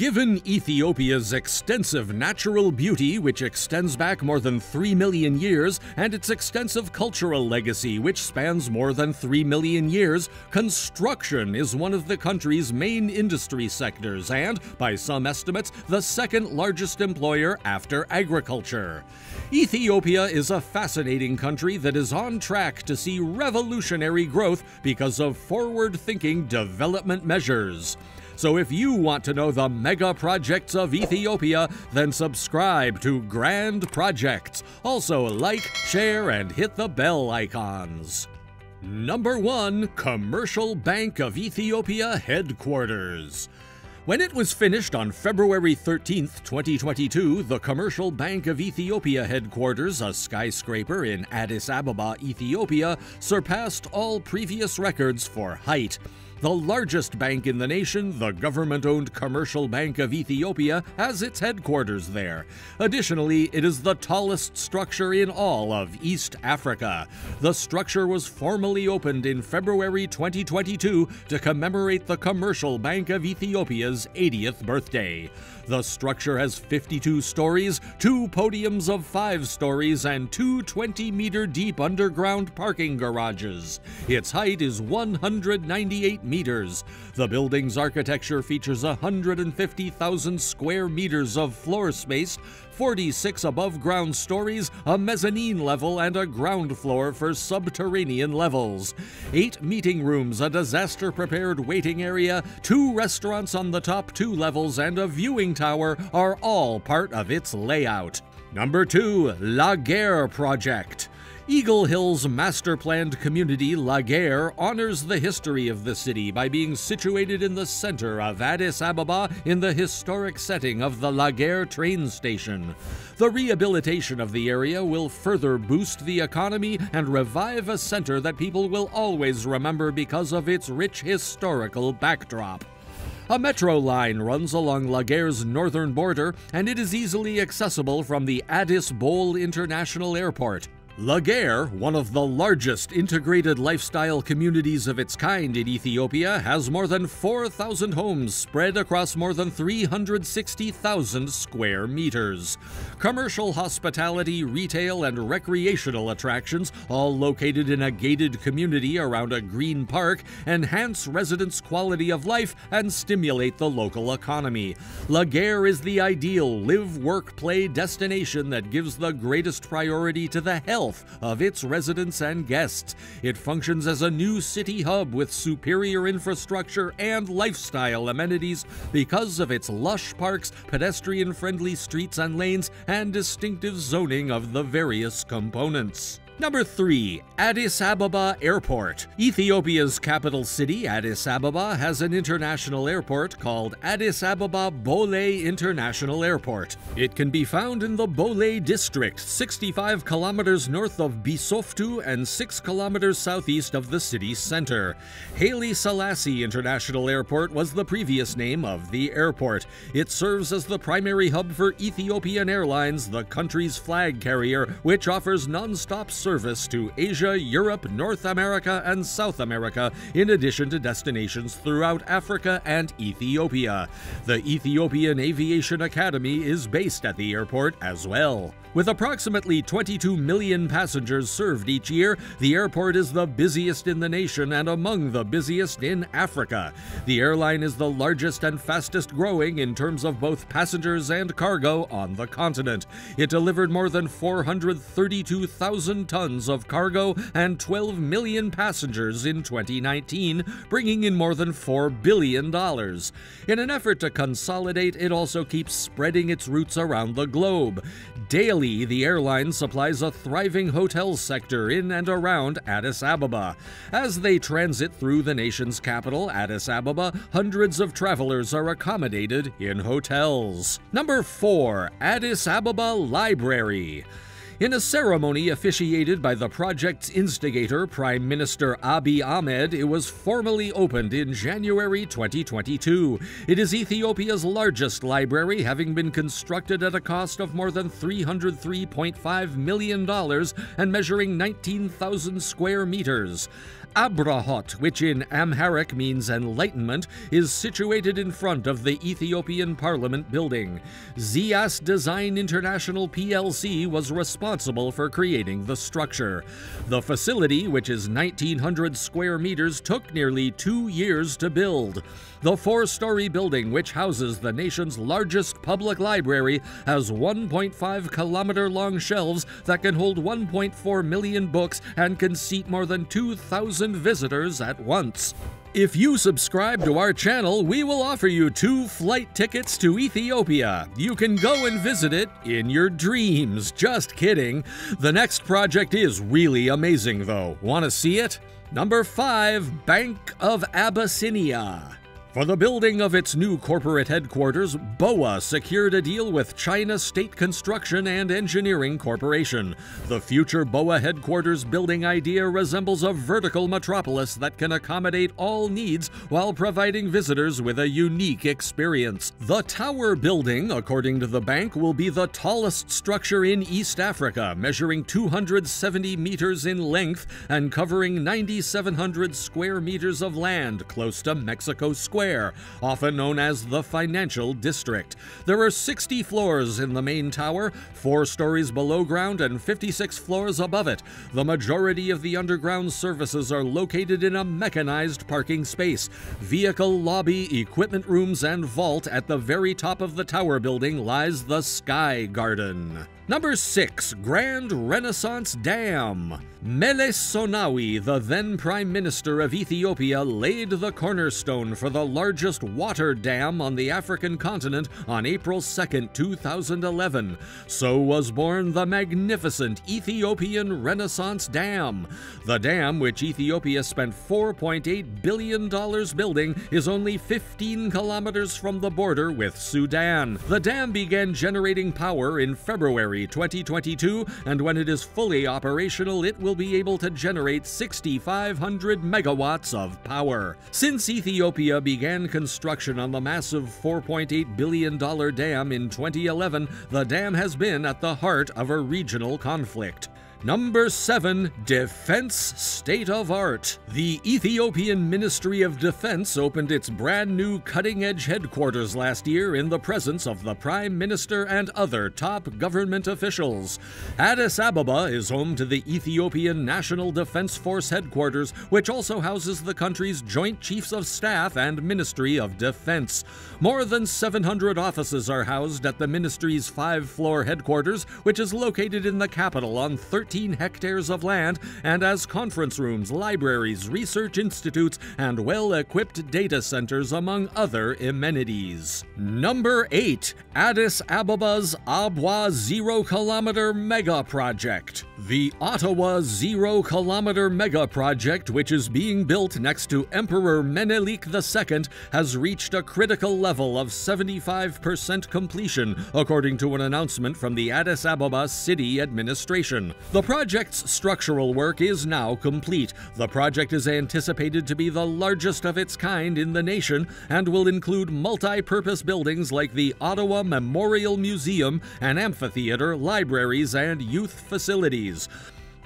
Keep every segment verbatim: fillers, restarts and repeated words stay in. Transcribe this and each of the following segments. Given Ethiopia's extensive natural beauty, which extends back more than three million years, and its extensive cultural legacy, which spans more than three million years, construction is one of the country's main industry sectors and, by some estimates, the second largest employer after agriculture. Ethiopia is a fascinating country that is on track to see revolutionary growth because of forward-thinking development measures. So if you want to know the mega projects of Ethiopia, then subscribe to Grand Projects. Also like, share, and hit the bell icons. Number one. Commercial Bank of Ethiopia Headquarters. When it was finished on February thirteenth, twenty twenty-two, the Commercial Bank of Ethiopia headquarters, a skyscraper in Addis Ababa, Ethiopia, surpassed all previous records for height. The largest bank in the nation, the government-owned Commercial Bank of Ethiopia, has its headquarters there. Additionally, it is the tallest structure in all of East Africa. The structure was formally opened in February twenty twenty-two to commemorate the Commercial Bank of Ethiopia's eightieth birthday. The structure has fifty-two stories, two podiums of five stories, and two twenty-meter-deep underground parking garages. Its height is one hundred ninety-eight meters. The building's architecture features one hundred fifty thousand square meters of floor space, forty-six above-ground stories, a mezzanine level, and a ground floor for subterranean levels. Eight meeting rooms, a disaster-prepared waiting area, two restaurants on the top two levels, and a viewing tower are all part of its layout. Number two. La Gare Project. Eagle Hill's master-planned community, La Gare, honors the history of the city by being situated in the center of Addis Ababa in the historic setting of the La Gare train station. The rehabilitation of the area will further boost the economy and revive a center that people will always remember because of its rich historical backdrop. A metro line runs along La Gare's northern border, and it is easily accessible from the Addis Bole International Airport. La Gare, one of the largest integrated lifestyle communities of its kind in Ethiopia, has more than four thousand homes spread across more than three hundred sixty thousand square meters. Commercial hospitality, retail, and recreational attractions, all located in a gated community around a green park, enhance residents' quality of life and stimulate the local economy. La Gare is the ideal live-work-play destination that gives the greatest priority to the health of its residents and guests. It functions as a new city hub with superior infrastructure and lifestyle amenities because of its lush parks, pedestrian-friendly streets and lanes, and distinctive zoning of the various components. Number three. Addis Ababa Airport. Ethiopia's capital city, Addis Ababa, has an international airport called Addis Ababa Bole International Airport. It can be found in the Bole district, sixty-five kilometers north of Bisoftu and six kilometers southeast of the city center. Haile Selassie International Airport was the previous name of the airport. It serves as the primary hub for Ethiopian Airlines, the country's flag carrier, which offers non-stop service service to Asia, Europe, North America, and South America, in addition to destinations throughout Africa and Ethiopia. The Ethiopian Aviation Academy is based at the airport as well. With approximately twenty-two million passengers served each year, the airport is the busiest in the nation and among the busiest in Africa. The airline is the largest and fastest growing in terms of both passengers and cargo on the continent. It delivered more than four hundred thirty-two thousand tons of cargo and twelve million passengers in twenty nineteen, bringing in more than four billion dollars. In an effort to consolidate, it also keeps spreading its routes around the globe. Daily the airline supplies a thriving hotel sector in and around Addis Ababa. As they transit through the nation's capital, Addis Ababa, hundreds of travelers are accommodated in hotels. Number four. Addis Ababa Library. In a ceremony officiated by the project's instigator, Prime Minister Abiy Ahmed, it was formally opened in January twenty twenty-two. It is Ethiopia's largest library, having been constructed at a cost of more than three hundred three point five million dollars and measuring nineteen thousand square meters. Abrahot, which in Amharic means enlightenment, is situated in front of the Ethiopian Parliament building. Zias Design International P L C was responsible for creating the structure. The facility, which is nineteen hundred square meters, took nearly two years to build. The four-story building, which houses the nation's largest public library, has one point five kilometer long shelves that can hold one point four million books and can seat more than two thousand visitors at once. If you subscribe to our channel, we will offer you two flight tickets to Ethiopia. You can go and visit it in your dreams. Just kidding. The next project is really amazing, though. Want to see it? Number five, Bank of Abyssinia. For the building of its new corporate headquarters, B O A secured a deal with China State Construction and Engineering Corporation. The future B O A headquarters building idea resembles a vertical metropolis that can accommodate all needs while providing visitors with a unique experience. The tower building, according to the bank, will be the tallest structure in East Africa, measuring two hundred seventy meters in length and covering nine thousand seven hundred square meters of land, close to Mexico Square. Square, often known as the Financial District. There are sixty floors in the main tower, four stories below ground and fifty-six floors above it. The majority of the underground services are located in a mechanized parking space, vehicle lobby, equipment rooms, and vault. At the very top of the tower building lies the Sky Garden. Number six, Grand Renaissance Dam. Meles Zenawi, the then Prime Minister of Ethiopia, laid the cornerstone for the largest water dam on the African continent on April second, two thousand eleven. So was born the magnificent Ethiopian Renaissance Dam. The dam, which Ethiopia spent four point eight billion dollars building, is only fifteen kilometers from the border with Sudan. The dam began generating power in February twenty twenty-two, and when it is fully operational, it will be able to generate six thousand five hundred megawatts of power. Since Ethiopia began construction on the massive four point eight billion dollar dam in twenty eleven, the dam has been at the heart of a regional conflict. Number seven, Defense State of Art. The Ethiopian Ministry of Defense opened its brand new cutting-edge headquarters last year in the presence of the Prime Minister and other top government officials. Addis Ababa is home to the Ethiopian National Defense Force headquarters, which also houses the country's Joint Chiefs of Staff and Ministry of Defense. More than seven hundred offices are housed at the ministry's five-floor headquarters, which is located in the capital on thirteen hectares of land and as conference rooms, libraries, research institutes, and well-equipped data centers, among other amenities. Number eight, Addis Ababa's Adwa Zero Kilometer Mega Project. The Ottawa Zero Kilometer Mega Project, which is being built next to Emperor Menelik the Second, has reached a critical level of seventy-five percent completion, according to an announcement from the Addis Ababa City Administration. The project's structural work is now complete. The project is anticipated to be the largest of its kind in the nation and will include multi-purpose buildings like the Ottawa Memorial Museum, an amphitheater, libraries, and youth facilities.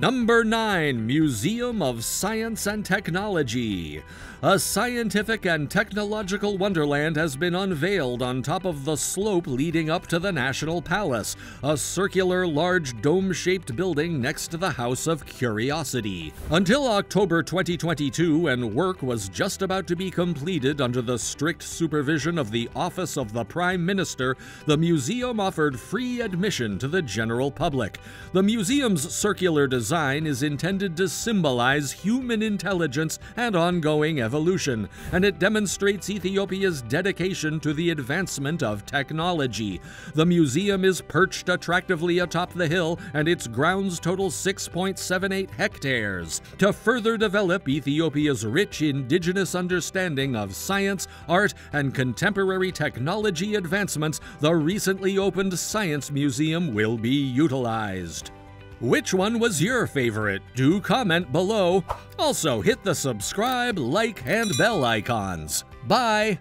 Number nine, Museum of Science and Technology. A scientific and technological wonderland has been unveiled on top of the slope leading up to the National Palace, a circular, large, dome-shaped building next to the House of Curiosity. Until October twenty twenty-two, when work was just about to be completed under the strict supervision of the Office of the Prime Minister, the museum offered free admission to the general public. The museum's circular design Design is intended to symbolize human intelligence and ongoing evolution, and it demonstrates Ethiopia's dedication to the advancement of technology. The museum is perched attractively atop the hill, and its grounds total six point seven eight hectares. To further develop Ethiopia's rich indigenous understanding of science, art, and contemporary technology advancements, the recently opened Science Museum will be utilized. Which one was your favorite? Do comment below. Also, hit the subscribe, like, and bell icons. Bye!